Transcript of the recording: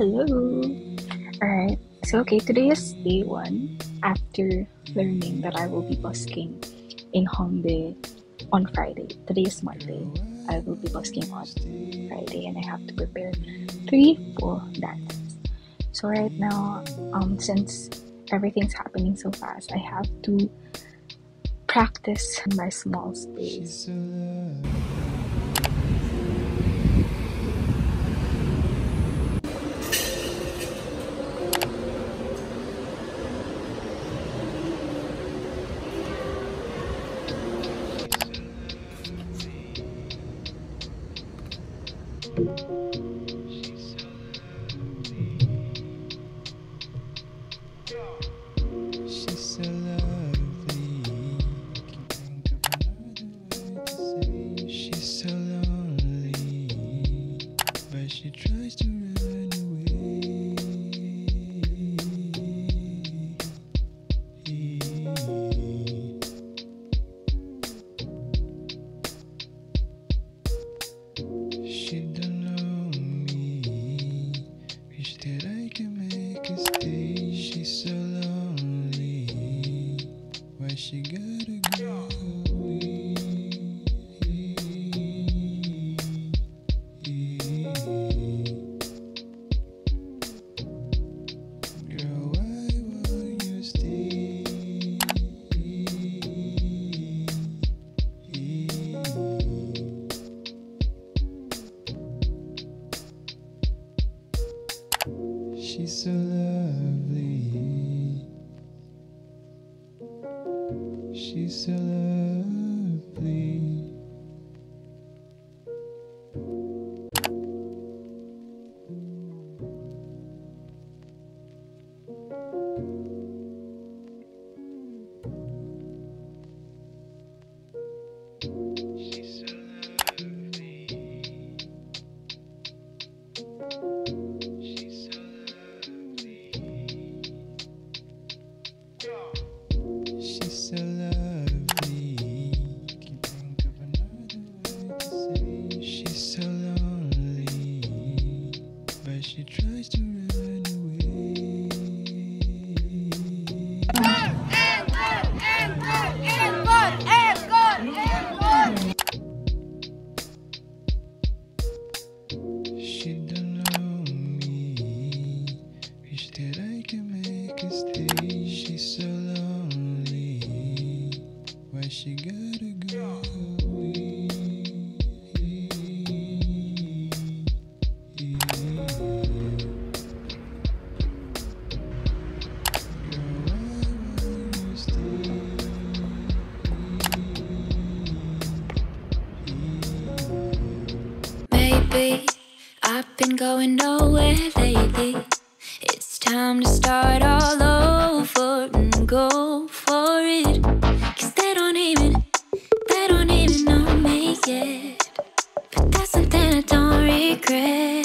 Hello. Alright, so today is day one after learning that I will be busking in Hongdae on Friday. Today is Monday. I will be busking on Friday and I have to prepare 3 full dances. So right now, since everything's happening so fast, I have to practice in my small space. She's so lovely. She's so lovely. I've been going nowhere lately. It's time to start all over and go for it. 'Cause they don't even know me yet. But that's something I don't regret.